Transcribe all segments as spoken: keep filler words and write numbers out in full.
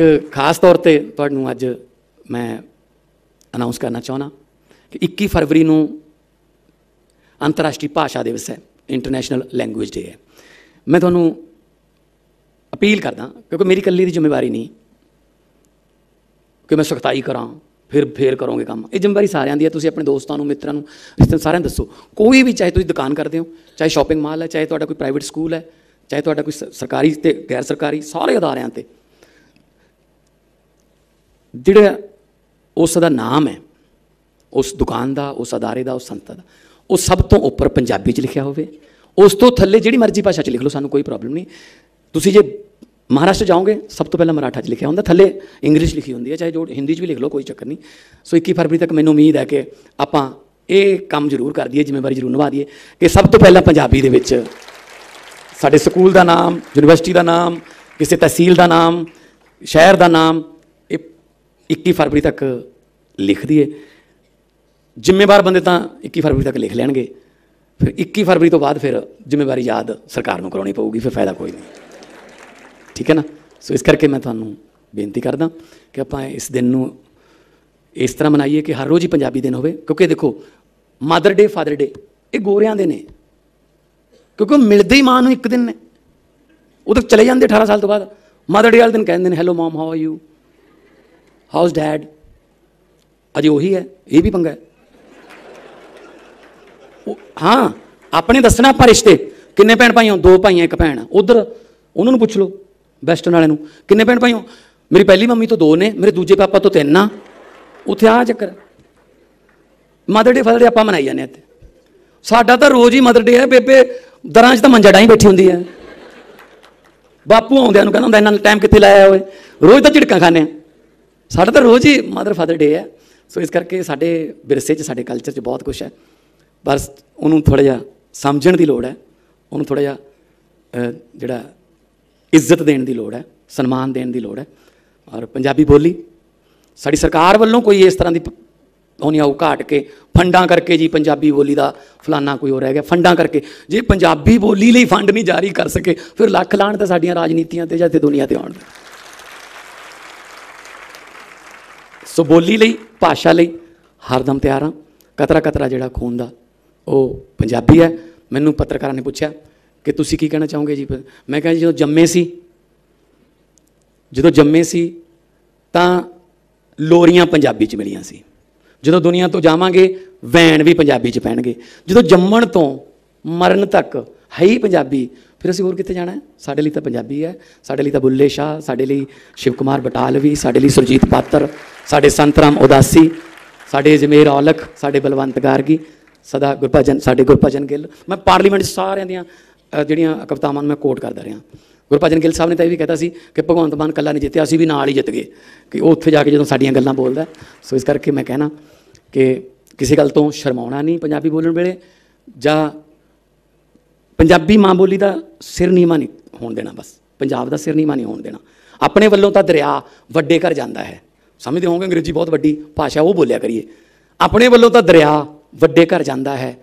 एक खास तौर ते तुहानूं अज मैं अनाउंस करना चाहना कि इक्की फरवरी नूं अंतर्राष्ट्रीय भाषा दिवस है, इंटरनेशनल लैंग्वेज डे है। मैं तुहानूं अपील करदा क्योंकि मेरी कल्ली दी जिम्मेवारी नहीं कि मैं सख्ताई करां फिर फेर करोगे काम, ये जिम्मेवारी सारियां दी है। तुसीं अपने दोस्तों नूं, मित्रां नूं, रिश्तेदारां सारियां दस्सो, कोई भी, चाहे तुसीं दुकान करदे हो, चाहे शॉपिंग मॉल है, चाहे तुहाडा कोई प्राइवेट स्कूल है, चाहे तुहाडा कोई सरकारी ते गैर सरकारी सारे अदारियां ते जिहड़ा उस दा नाम है, उस दुकान दा, उस अदारे दा, उस संस्था दा, उस सब तो उपर पंजाबी च लिखिया होवे। उस तो थल्ले जिहड़ी मर्जी भाषा च लिख लो, सानूं कोई प्रॉब्लम नहीं। तुसीं जे महाराष्ट्र जाओगे सब तो पहले मराठा च लिखा होंगे, थले इंग्लिश लिखी होंगी है, चाहे जो हिंदी भी लिख लो, कोई चक्कर नहीं। सो इक्की फरवरी तक मैं उम्मीद है कि आप काम जरूर कर दिए, जिम्मेवारी जरूर निभा दिए कि सब तो पहले पंजाबी दे विच साडे स्कूल का नाम, यूनिवर्सिटी का नाम, किसी तहसील का नाम, शहर का नाम इक्की फरवरी तक लिख दिए। जिम्मेवार बंदे तो इक्की फरवरी तक लिख लैणगे, फिर इक्की फरवरी तो बाद फिर जिम्मेवारी याद सरकार नूं कराउणी पऊगी, फिर फायदा कोई नहीं, ठीक है ना। सो इस करके मैं तुहानूं बेनती करदा कि आपां इस दिन नूं इस तरह मनाइए कि हर रोज़ ही पंजाबी दिन होवे। क्योंकि देखो मदर डे, फादर डे ये गोरियां दे ने, क्योंकि मिलदे ही मां नूं एक दिन ने, वो तो चले जाते अठारह साल तो बाद। मदर डे वाले दिन कहते हैं hello mom, how are you, how is dad. अजे वही है, ये भी पंगा है। हाँ, अपने दसना आप रिश्ते किन्ने भैन भाई हो, दो भाई एक भैन, उधर उन्होंने पूछ लो वैस्टर्न वाले किन्ने भैन भाई हो। मेरी पहली मम्मी तो दो ने, मेरे दूजे पापा तो तीन ना, उत्थे आ चक्कर। मदर डे फादर डे आपां मनाई जाने, साडा तो रोज़ ही मदर डे है। बेबे दरां च तां मंजा डाही बैठी हुंदी है, बापू आउंदिआं नूं कहंदा इन्ना टाइम कित्थे लाया होए, रोज़ तां झिड़कां खाने, साडा तो रोज़ ही मदर फादर डे है। सो इस करके साडे विरसे च, साडे कल्चर च बहुत कुछ है, बस उन्हूं थोड़ा जिहा समझण दी लोड़ है, उन्हूं थोड़ा जिहा जिहड़ा इज्जत देने की लोड़ है, सन्मान देने की लोड़ है। और पंजाबी बोली साड़ी सरकार वालों कोई इस तरह की होनी आऊ घाट के फंडा करके जी पंजाबी बोली का फलाना कोई हो रह गया, फंडा करके जे पंजाबी बोली लिए फंड नहीं जारी कर सके फिर लख लाण तो साड़ियां राजनीतियां ते जाते दुनिया ते आउण। सो बोली लिए, भाषा लिए हरदम तैयार हाँ। कतरा कतरा जिहड़ा खून दा वो पंजाबी है। मैनूं पत्रकारां ने पूछा कि तुसी की कहना चाहोगे जी, मैं कहा जी जो जम्मे सी जो जम्मे सी तां लोरियां पंजाबी च मिलियां सी, जो दुनिया तो जावांगे वैन भी पंजाबी च पैणगे, जो जम्मण तो मरण तक है ही पंजाबी, फिर असीं होर कित्थे जाना है। साडे लई तां पंजाबी है, साडे लई तां बुल्ले शाह, साडे लई शिव कुमार बटालवी, साडे लई सुरजीत पात्र, साडे संत राम उदासी, साडे जमेर औलख, साडे बलवंत गार्गी, सदा गुरभजन, साडे गुरभजन गिल। मैं पार्लीमेंट सारियां दियां ਜਿਹੜੀਆਂ ਕਵਿਤਾਵਾਂ ਮੈਂ ਕੋਟ ਕਰਦਾ ਰਿਹਾ। ਗੁਰਭਜਨ ਗਿੱਲ ਸਾਹਿਬ ਨੇ ਤਾਂ ਇਹ ਵੀ ਕਹਿਤਾ ਸੀ ਕਿ ਭਗਵੰਤ ਮਾਨ ਇਕੱਲਾ ਨਹੀਂ ਜਿੱਤਿਆ, ਅਸੀਂ ਵੀ ਨਾਲ ਹੀ ਜਿੱਤ ਗਏ, ਕਿ ਉੱਥੇ ਜਾ ਕੇ ਜਦੋਂ ਸਾਡੀਆਂ ਗੱਲਾਂ ਬੋਲਦਾ। ਸੋ ਇਸ ਕਰਕੇ ਮੈਂ ਕਹਿਣਾ ਕਿ ਕਿਸੇ ਗੱਲ ਤੋਂ ਸ਼ਰਮਾਉਣਾ ਨਹੀਂ ਪੰਜਾਬੀ ਬੋਲਣ ਵੇਲੇ, ਜਾਂ ਪੰਜਾਬੀ ਮਾਂ ਬੋਲੀ ਦਾ ਸਿਰ ਨੀਵਾਂ ਨਹੀਂ ਹੋਣ ਦੇਣਾ, ਬਸ ਪੰਜਾਬ ਦਾ ਸਿਰ ਨੀਵਾਂ ਨਹੀਂ ਹੋਣ ਦੇਣਾ। ਆਪਣੇ ਵੱਲੋਂ ਤਾਂ ਦਰਿਆ ਵੱਡੇ ਘਰ ਜਾਂਦਾ ਹੈ, ਸਮਝਦੇ ਹੋਵੋਗੇ ਅੰਗਰੇਜ਼ੀ ਬਹੁਤ ਵੱਡੀ ਭਾਸ਼ਾ, ਉਹ ਬੋਲਿਆ ਕਰੀਏ। ਆਪਣੇ ਵੱਲੋਂ ਤਾਂ ਦਰਿਆ ਵੱਡੇ ਘਰ ਜਾਂਦਾ ਹੈ,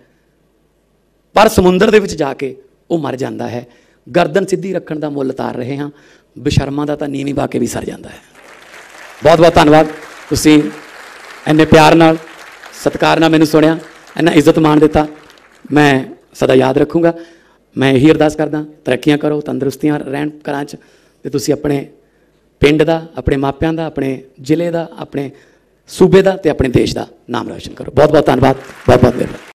ਪਰ ਸਮੁੰਦਰ ਦੇ ਵਿੱਚ ਜਾ ਕੇ ਉਹ ਮਰ ਜਾਂਦਾ ਹੈ। ਗਰਦਨ ਸਿੱਧੀ ਰੱਖਣ ਦਾ ਮੁੱਲ ਤਾਰ ਰਹੇ ਹਾਂ, ਬਸ਼ਰਮਾਂ ਦਾ ਤਾਂ ਨੀਵੀਂ ਬਾਕੇ ਵੀ ਸਰ ਜਾਂਦਾ ਹੈ। ਬਹੁਤ ਬਹੁਤ ਧੰਨਵਾਦ, ਤੁਸੀਂ ਇੰਨੇ ਪਿਆਰ ਨਾਲ, ਸਤਿਕਾਰ ਨਾਲ ਮੈਨੂੰ ਸੁਣਿਆ, ਇੰਨਾ ਇੱਜ਼ਤ ਮਾਣ ਦਿੱਤਾ। ਮੈਂ ਸਦਾ ਯਾਦ ਰੱਖੂੰਗਾ। ਮੈਂ ਇਹੀ ਅਰਦਾਸ ਕਰਦਾ ਤਰੱਕੀਆਂ ਕਰੋ, ਤੰਦਰੁਸਤੀਆਂ ਰਹਿਣ ਘਰਾਂ 'ਚ, ਅਤੇ ਤੁਸੀਂ ਆਪਣੇ ਪਿੰਡ ਦਾ, ਆਪਣੇ ਮਾਪਿਆਂ ਦਾ, ਆਪਣੇ ਜ਼ਿਲ੍ਹੇ ਦਾ, ਆਪਣੇ ਸੂਬੇ ਦਾ ਅਤੇ ਆਪਣੇ ਦੇਸ਼ ਦਾ ਨਾਮ ਰੌਸ਼ਨ ਕਰੋ। ਬਹੁਤ ਬਹੁਤ ਧੰਨਵਾਦ, ਬਹੁਤ ਬਹੁਤ ਧੰਨਵਾਦ।